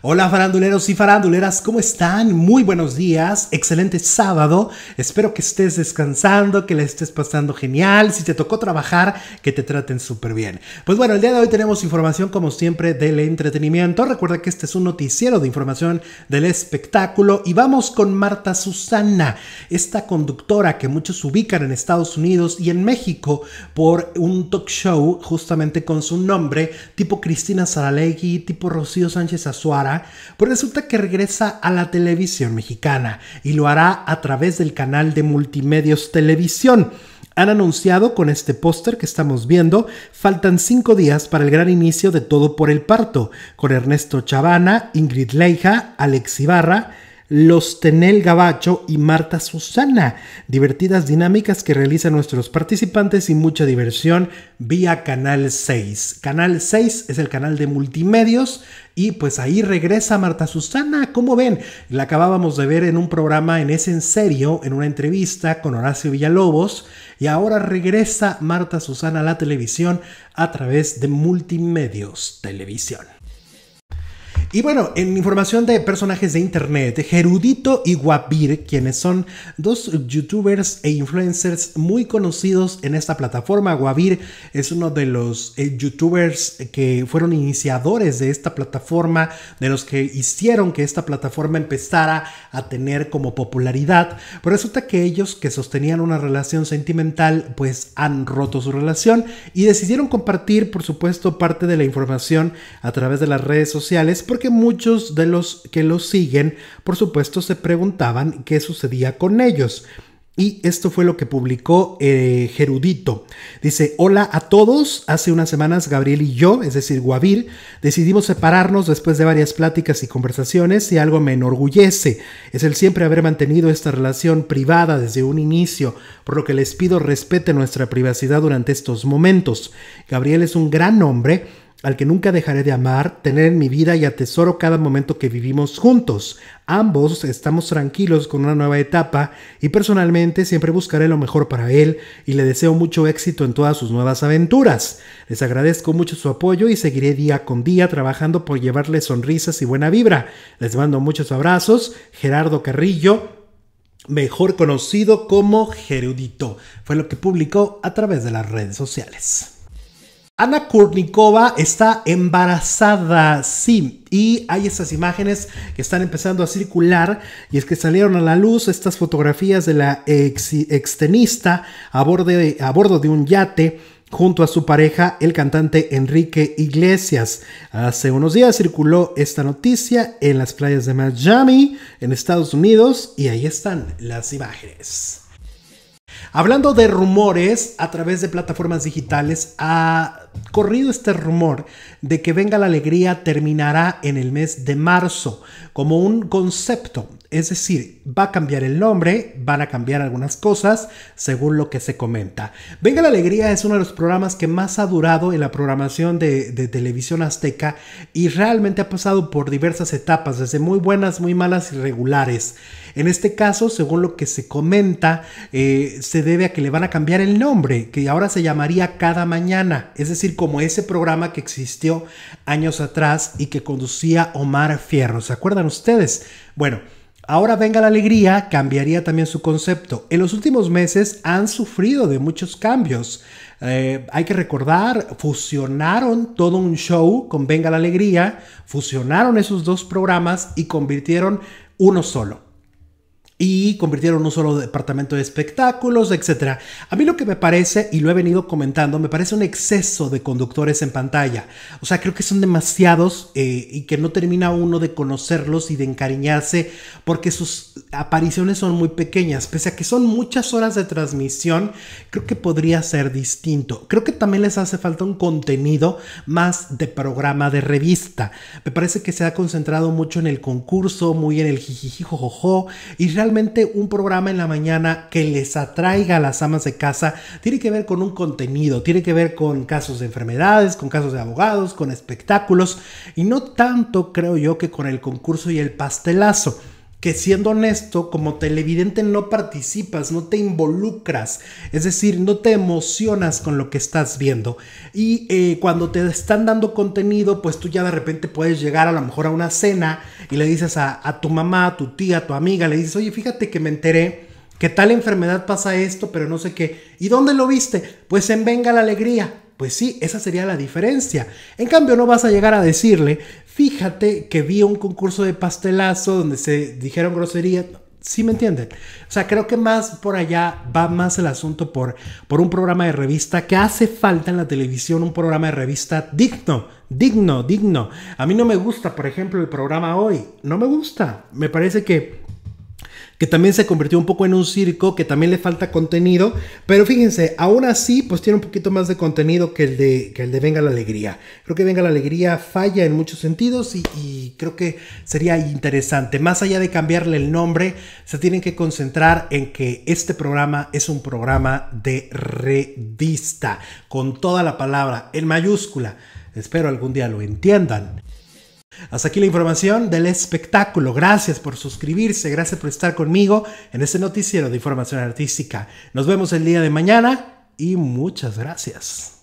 Hola faranduleros y faranduleras, ¿cómo están? Muy buenos días, excelente sábado, espero que estés descansando, que le estés pasando genial, si te tocó trabajar, que te traten súper bien. Pues bueno, el día de hoy tenemos información como siempre del entretenimiento, recuerda que este es un noticiero de información del espectáculo y vamos con Marta Susana, esta conductora que muchos ubican en Estados Unidos y en México por un talk show justamente con su nombre, tipo Cristina Saralegui, tipo Rocío Sánchez Azuara, pues resulta que regresa a la televisión mexicana y lo hará a través del canal de Multimedios Televisión. Han anunciado con este póster que estamos viendo, faltan 5 días para el gran inicio de Todo por el Parto, con Ernesto Chavana, Ingrid Leija, Alex Ibarra, Los Tenel Gabacho y Marta Susana. Divertidas dinámicas que realizan nuestros participantes y mucha diversión vía Canal 6. Canal 6 es el canal de multimedios y pues ahí regresa Marta Susana. ¿Cómo ven? La acabábamos de ver en un programa en Es en Serio, en una entrevista con Horacio Villalobos y ahora regresa Marta Susana a la televisión a través de Multimedios Televisión. Y bueno, en información de personajes de internet, Gerudito y Guavir, quienes son dos youtubers e influencers muy conocidos en esta plataforma. Guavir es uno de los youtubers que fueron iniciadores de esta plataforma, de los que hicieron que esta plataforma empezara a tener como popularidad. Pero resulta que ellos, que sostenían una relación sentimental, pues han roto su relación y decidieron compartir, por supuesto, parte de la información a través de las redes sociales, porque muchos de los que los siguen, por supuesto, se preguntaban qué sucedía con ellos. Y esto fue lo que publicó Gerudito. Dice: hola a todos, hace unas semanas Gabriel y yo, es decir Guavir, decidimos separarnos después de varias pláticas y conversaciones y algo me enorgullece, es el siempre haber mantenido esta relación privada desde un inicio, por lo que les pido respeten nuestra privacidad durante estos momentos. Gabriel es un gran hombre al que nunca dejaré de amar, tener en mi vida y atesoro cada momento que vivimos juntos. Ambos estamos tranquilos con una nueva etapa y personalmente siempre buscaré lo mejor para él y le deseo mucho éxito en todas sus nuevas aventuras. Les agradezco mucho su apoyo y seguiré día con día trabajando por llevarles sonrisas y buena vibra. Les mando muchos abrazos. Gerardo Carrillo, mejor conocido como Gerudito. Fue lo que publicó a través de las redes sociales. Ana Kurnikova está embarazada, sí, y hay estas imágenes que están empezando a circular y es que salieron a la luz estas fotografías de la extenista a bordo de un yate junto a su pareja, el cantante Enrique Iglesias. Hace unos días circuló esta noticia en las playas de Miami, en Estados Unidos, y ahí están las imágenes. Hablando de rumores, a través de plataformas digitales ha corrido este rumor de que Venga la Alegría terminará en el mes de marzo como un concepto, es decir, va a cambiar el nombre, van a cambiar algunas cosas según lo que se comenta. Venga la Alegría es uno de los programas que más ha durado en la programación de televisión azteca y realmente ha pasado por diversas etapas, desde muy buenas, muy malas y regulares. En este caso, según lo que se comenta, se debe a que le van a cambiar el nombre, que ahora se llamaría Cada Mañana, es decir, como ese programa que existió años atrás y que conducía Omar Fierro. ¿Se acuerdan ustedes? Bueno, ahora Venga la Alegría cambiaría también su concepto. En los últimos meses han sufrido de muchos cambios. Hay que recordar, fusionaron todo un show con Venga la Alegría, fusionaron esos dos programas y convirtieron uno solo. Y convirtieron un solo departamento de espectáculos, etc. A mí lo que me parece, y lo he venido comentando, me parece un exceso de conductores en pantalla. O sea, creo que son demasiados y que no termina uno de conocerlos y de encariñarse porque sus apariciones son muy pequeñas. Pese a que son muchas horas de transmisión, creo que podría ser distinto. Creo que también les hace falta un contenido más de programa de revista. Me parece que se ha concentrado mucho en el concurso, muy en el jijiji jojojo, y realmente un programa en la mañana que les atraiga a las amas de casa tiene que ver con un contenido, tiene que ver con casos de enfermedades, con casos de abogados, con espectáculos y no tanto, creo yo, que con el concurso y el pastelazo. que siendo honesto, como televidente no participas, no te involucras, es decir, no te emocionas con lo que estás viendo. Y cuando te están dando contenido, pues tú ya de repente puedes llegar a lo mejor a una cena y le dices a tu mamá, a tu tía, a tu amiga, le dices, oye, fíjate que me enteré que tal enfermedad pasa esto, pero no sé qué. ¿Y dónde lo viste? Pues en Venga la Alegría. Pues sí, esa sería la diferencia. En cambio, no vas a llegar a decirle, fíjate que vi un concurso de pastelazo donde se dijeron groserías. ¿Sí me entienden? O sea, creo que más por allá va más el asunto por un programa de revista, que hace falta en la televisión un programa de revista digno. A mí no me gusta, por ejemplo, el programa Hoy. No me gusta. Me parece que también se convirtió un poco en un circo, que también le falta contenido, pero fíjense, aún así, pues tiene un poquito más de contenido que el de Venga la Alegría. Creo que Venga la Alegría falla en muchos sentidos y creo que sería interesante. Más allá de cambiarle el nombre, se tienen que concentrar en que este programa es un programa de revista, con toda la palabra en mayúscula. Espero algún día lo entiendan. Hasta aquí la información del espectáculo. Gracias por suscribirse, gracias por estar conmigo en este noticiero de información artística. Nos vemos el día de mañana y muchas gracias.